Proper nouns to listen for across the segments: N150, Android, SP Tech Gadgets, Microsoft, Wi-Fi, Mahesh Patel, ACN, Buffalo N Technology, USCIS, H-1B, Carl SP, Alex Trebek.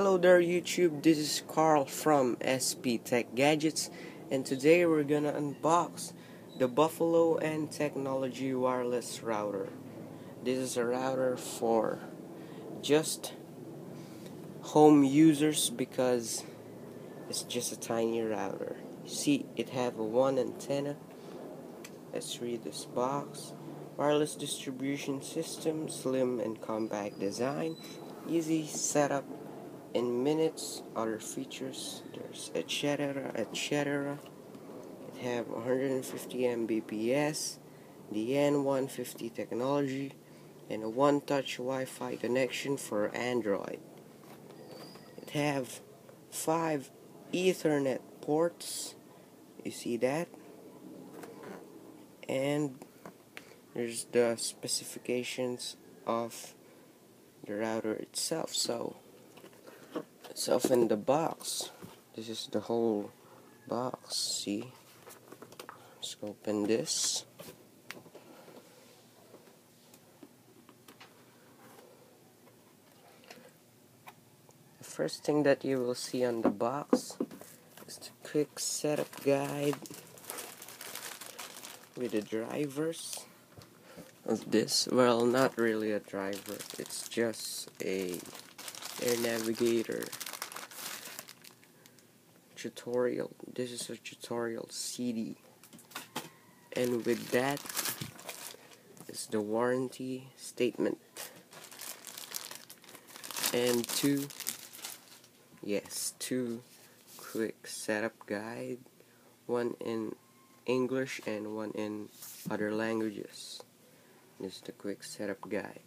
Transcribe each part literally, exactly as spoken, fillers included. Hello there YouTube, this is Carl from S P Tech Gadgets, and today we're gonna unbox the Buffalo N Technology wireless router. This is a router for just home users because it's just a tiny router. You see, it have a one antenna. Let's read this box. Wireless distribution system, slim and compact design, easy setup in minutes, other features, there's etc, et cetera. It have one hundred fifty megabits per second, the N one fifty technology, and a one-touch Wi-Fi connection for Android. It have five Ethernet ports, you see that? And there's the specifications of the router itself. So let's open the box. This is the whole box, see? Let's open this. The first thing that you will see on the box is the quick setup guide with the drivers of this. Well, not really a driver, it's just a air navigator tutorial. This is a tutorial C D, and with that is the warranty statement and two yes two quick setup guide, one in English and one in other languages. This is the quick setup guide.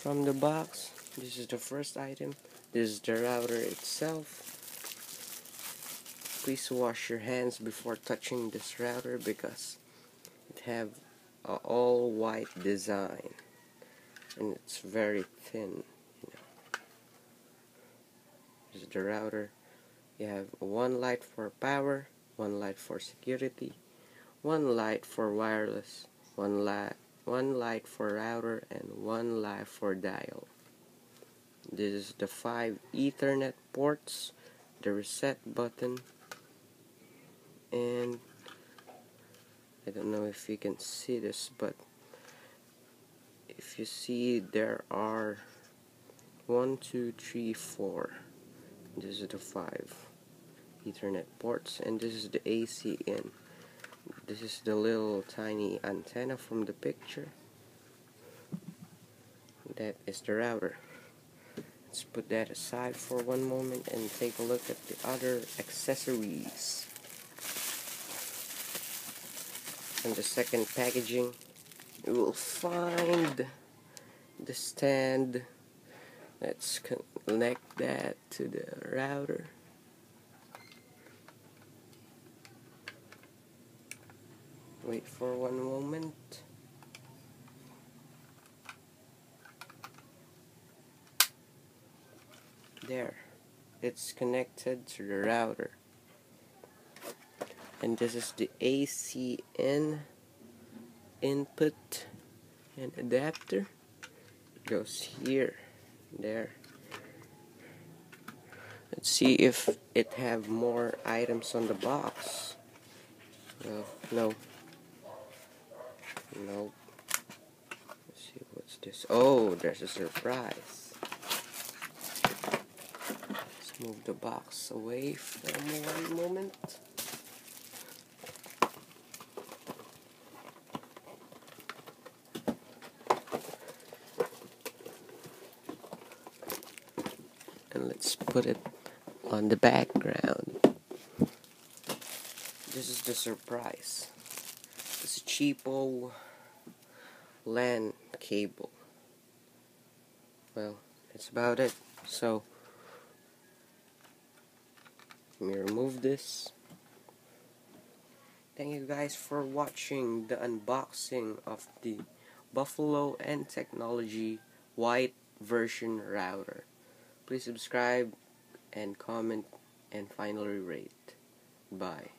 From the box, this is the first item. This is the router itself. Please wash your hands before touching this router because it have a all white design and it's very thin, you know. This is the router. You have one light for power, one light for security, one light for wireless, one light one light for router, and one light for dial. This is the five Ethernet ports, the reset button, and I don't know if you can see this, but if you see, there are one, two, three, four. This is the five Ethernet ports, and this is the A C N. This is the little tiny antenna from the picture. That is the router. Let's put that aside for one moment and take a look at the other accessories. In the second packaging, you will find the stand. Let's connect that to the router. Wait for one moment. There, it's connected to the router. And this is the A C N input and adapter. It goes here, there. Let's see if it have more items on the box. Well, no. Nope. Let's see, what's this? Oh, there's a surprise. Let's move the box away for one moment. And let's put it on the background. This is the surprise. It's a cheapo LAN cable. Well, that's about it. So let me remove this. Thank you guys for watching the unboxing of the Buffalo N Technology white version router. Please subscribe and comment and finally rate. Bye.